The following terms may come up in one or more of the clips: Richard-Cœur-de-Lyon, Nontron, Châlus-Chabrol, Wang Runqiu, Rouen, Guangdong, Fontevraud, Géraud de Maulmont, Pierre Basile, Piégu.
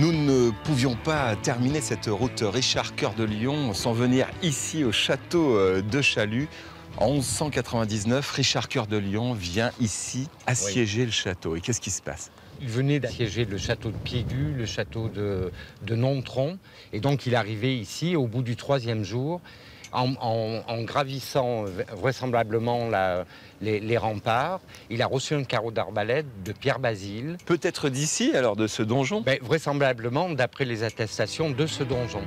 Nous ne pouvions pas terminer cette route Richard-Cœur-de-Lyon sans venir ici au château de Châlus. En 1199, Richard-Cœur-de-Lyon vient ici assiéger le château. Et qu'est-ce qui se passe? Il venait d'assiéger le château de Piégu, le château de Nontron. Et donc il arrivait ici au bout du troisième jour. En gravissant vraisemblablement les remparts, il a reçu un carreau d'arbalète de Pierre Basile. Peut-être d'ici, alors, de ce donjon? Vraisemblablement, d'après les attestations, de ce donjon.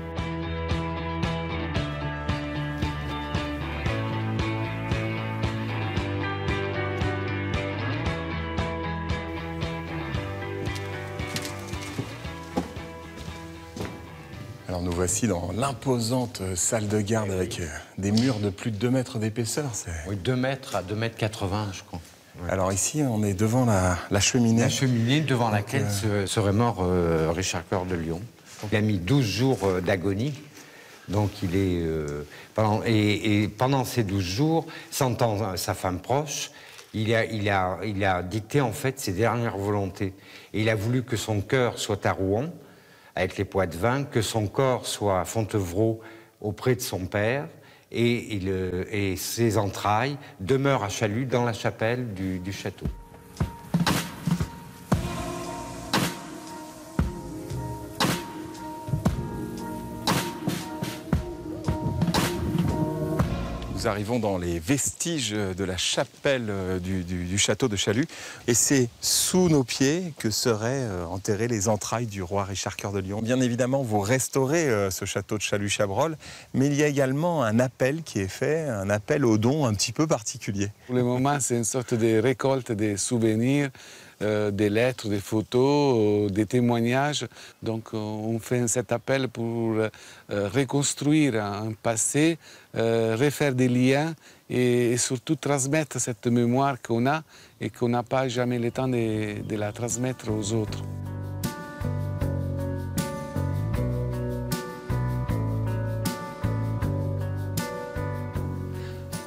Alors nous voici dans l'imposante salle de garde avec des murs de plus de 2 mètres d'épaisseur. Oui, 2 mètres à 2 mètres 80, je crois. Ouais. Alors ici, on est devant la cheminée. La cheminée devant laquelle serait mort Richard-Cœur-de-Lyon. Il a mis 12 jours d'agonie. Donc il est... pendant ces 12 jours, sentant sa femme proche, il a dicté en fait ses dernières volontés. Et il a voulu que son cœur soit à Rouen, avec les poids de vin, que son corps soit à Fontevraud auprès de son père et ses entrailles demeurent à Châlus dans la chapelle du château. Nous arrivons dans les vestiges de la chapelle du château de Châlus. Et c'est sous nos pieds que seraient enterrées les entrailles du roi Richard-Cœur-de-Lyon. Bien évidemment, vous restaurez ce château de Châlus-Chabrol, mais il y a également un appel qui est fait, un appel aux dons un petit peu particulier. Pour le moment, c'est une sorte de récolte des souvenirs, des lettres, des photos, des témoignages. Donc on fait cet appel pour reconstruire un passé, refaire des liens et surtout transmettre cette mémoire qu'on a et qu'on n'a pas jamais le temps de la transmettre aux autres.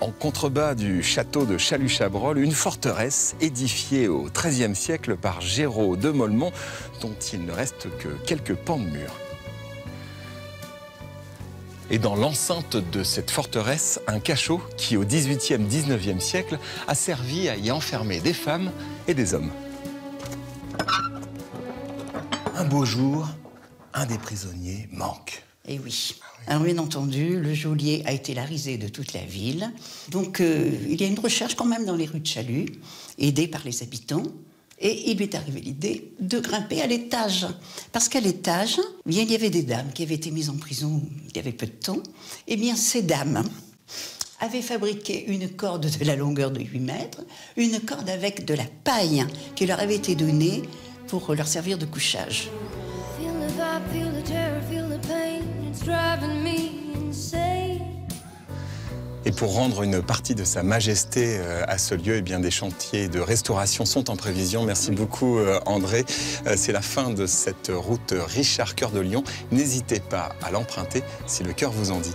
En contrebas du château de Châlus-Chabrol, une forteresse édifiée au XIIIe siècle par Géraud de Maulmont, dont il ne reste que quelques pans de mur. Et dans l'enceinte de cette forteresse, un cachot qui, au XVIIIe-XIXe siècle, a servi à y enfermer des femmes et des hommes. Un beau jour, un des prisonniers manque. Eh oui. Alors bien entendu, le geôlier a été la risée de toute la ville. Donc il y a une recherche quand même dans les rues de Châlus, aidée par les habitants. Et il lui est arrivé l'idée de grimper à l'étage. Parce qu'à l'étage, bien, il y avait des dames qui avaient été mises en prison il y avait peu de temps. Et bien ces dames avaient fabriqué une corde de la longueur de 8 mètres, une corde avec de la paille qui leur avait été donnée pour leur servir de couchage. Et pour rendre une partie de Sa Majesté à ce lieu, eh bien, des chantiers de restauration sont en prévision. Merci beaucoup, André. C'est la fin de cette route Richard-Cœur-de-Lyon. N'hésitez pas à l'emprunter si le cœur vous en dit.